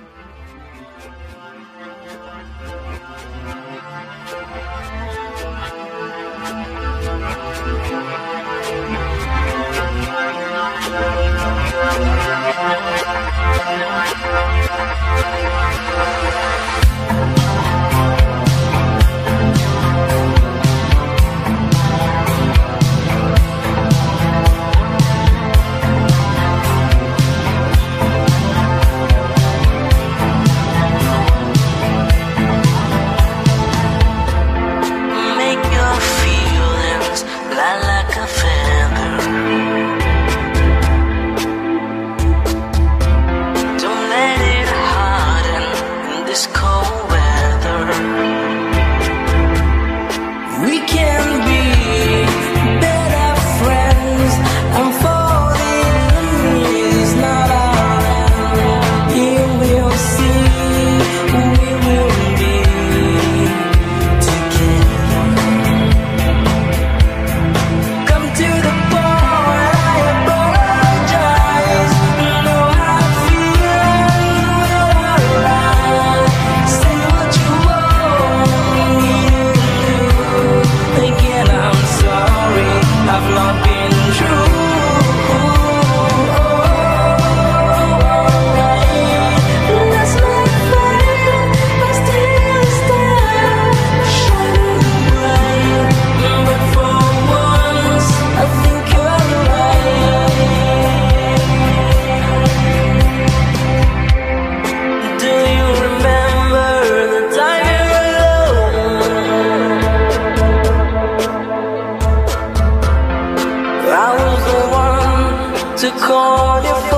I was the one to call you.